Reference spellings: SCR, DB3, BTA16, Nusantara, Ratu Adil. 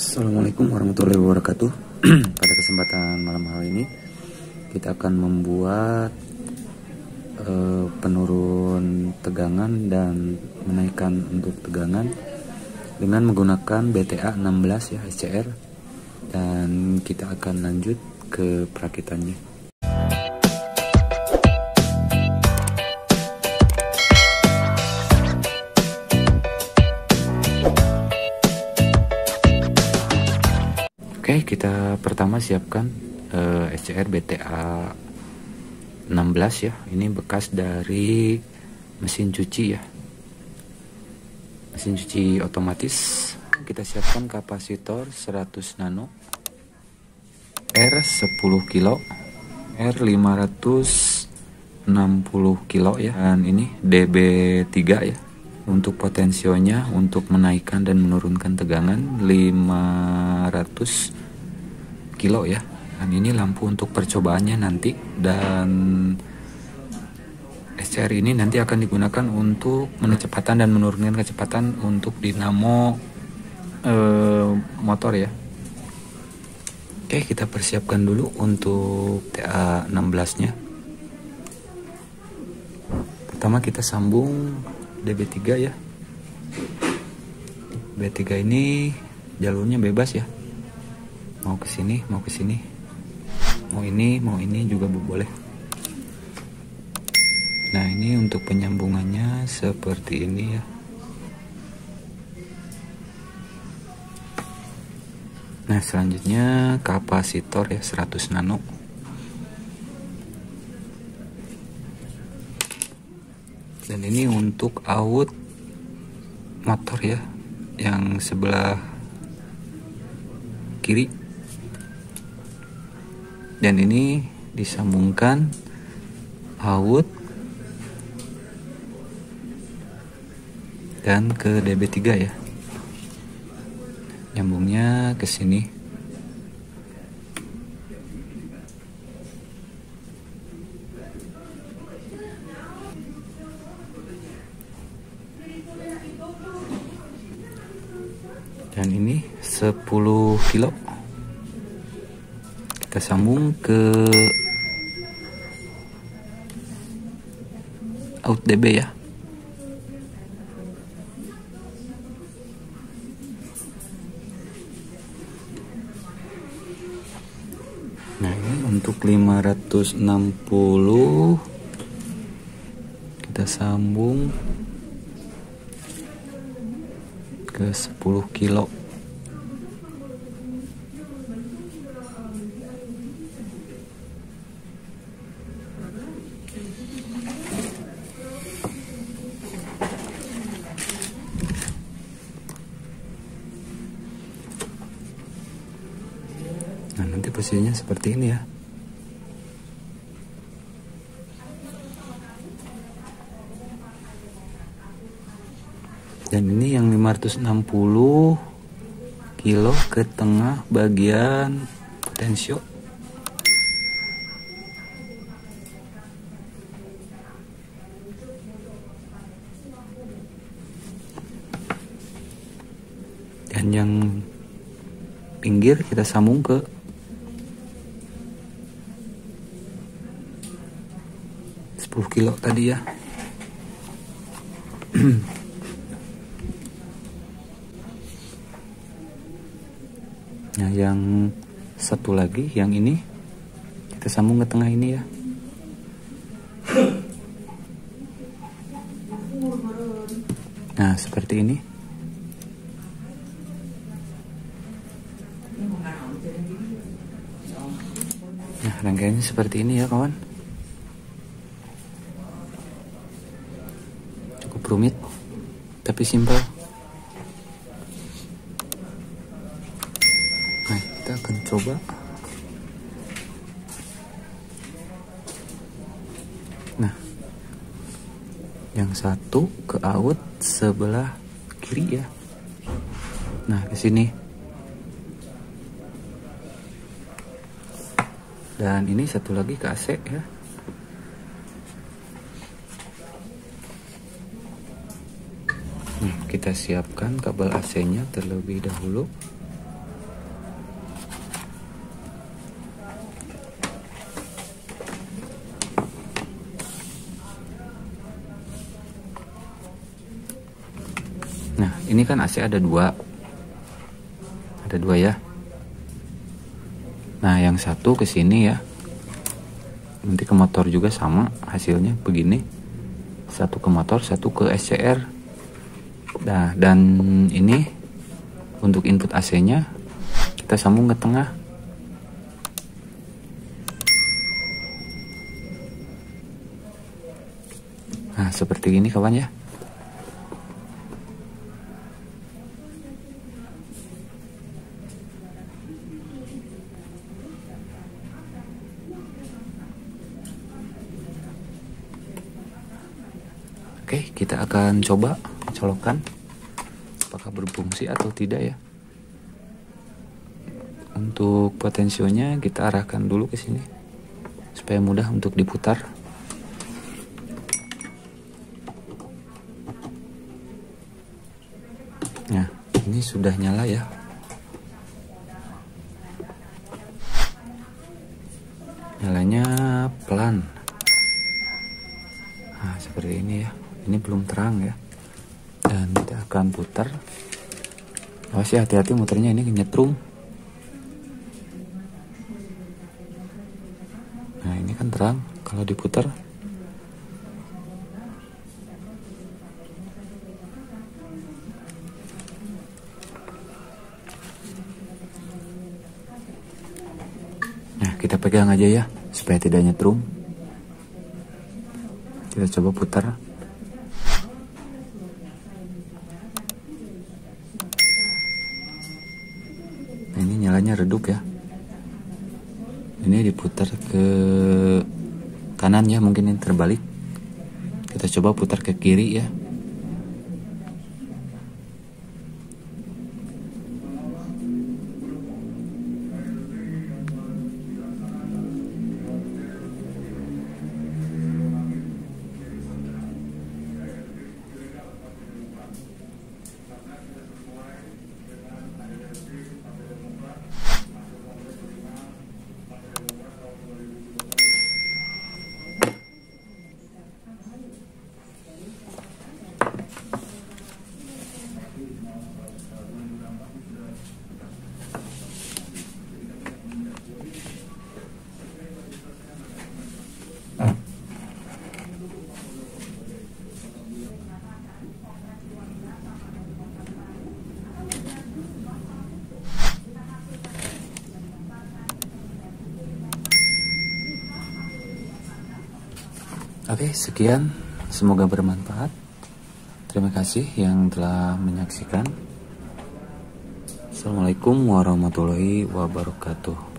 Assalamualaikum warahmatullahi wabarakatuh. Pada kesempatan malam hari ini kita akan membuat penurun tegangan dan menaikkan untuk tegangan dengan menggunakan BTA16 ya, SCR, dan kita akan lanjut ke perakitannya. Oke, kita pertama siapkan SCR BTA16 ya. Ini bekas dari mesin cuci ya. Mesin cuci otomatis. Kita siapkan kapasitor 100 nano, R 10 kilo, R 560 kilo ya. Dan ini DB3 ya. Untuk potensionya untuk menaikkan dan menurunkan tegangan 500 kilo ya. Dan ini lampu untuk percobaannya nanti, dan SCR ini nanti akan digunakan untuk kecepatan dan menurunkan kecepatan untuk dinamo motor ya. Oke, kita persiapkan dulu untuk BTA16 nya. Pertama kita sambung DB3 ya. DB3 ini jalurnya bebas ya, mau ke sini, mau ke sini, mau ini juga boleh. Nah, ini untuk penyambungannya seperti ini ya. Nah, selanjutnya kapasitor ya 100 nano. Dan ini untuk out motor ya, yang sebelah kiri. Dan ini disambungkan out dan ke DB3 ya. Nyambungnya ke sini. Dan ini 10 kilo. Kita sambung ke out DB ya. Nah, ini untuk 560 kita sambung ke 10 kilo. Nah, nanti posisinya seperti ini ya. Dan ini yang 560 kilo ke tengah bagian potensio. Dan yang pinggir kita sambung ke kilo tadi ya. Nah, yang satu lagi, yang ini kita sambung ke tengah ini ya. Nah, seperti ini. Nah, rangkaiannya seperti ini ya kawan. Rumit tapi simpel. Nah, kita akan coba yang satu ke out sebelah kiri ya. Nah, ke sini. Dan ini satu lagi ke AC ya. Kita siapkan kabel AC-nya terlebih dahulu. ini kan AC ada dua ya. Nah yang satu ke sini ya, nanti ke motor juga sama hasilnya begini, satu ke motor, satu ke SCR. Nah dan ini untuk input AC nya kita sambung ke tengah. Nah seperti ini kawan ya. Oke, kita akan coba colokkan apakah berfungsi atau tidak ya. Untuk potensionya kita arahkan dulu ke sini supaya mudah untuk diputar. Nah, ini sudah nyala ya. Nyalanya pelan. Nah, seperti ini ya. Ini belum terang ya, dan kita akan putar. Awas ya, hati-hati muternya, ini nyetrum. Nah ini kan terang kalau diputar. Nah kita pegang aja ya supaya tidak nyetrum. Kita coba putar. Nyalanya redup ya. Ini diputar ke kanan ya, mungkin ini terbalik. Kita coba putar ke kiri ya. Oke, sekian. Semoga bermanfaat. Terima kasih yang telah menyaksikan. Assalamualaikum warahmatullahi wabarakatuh.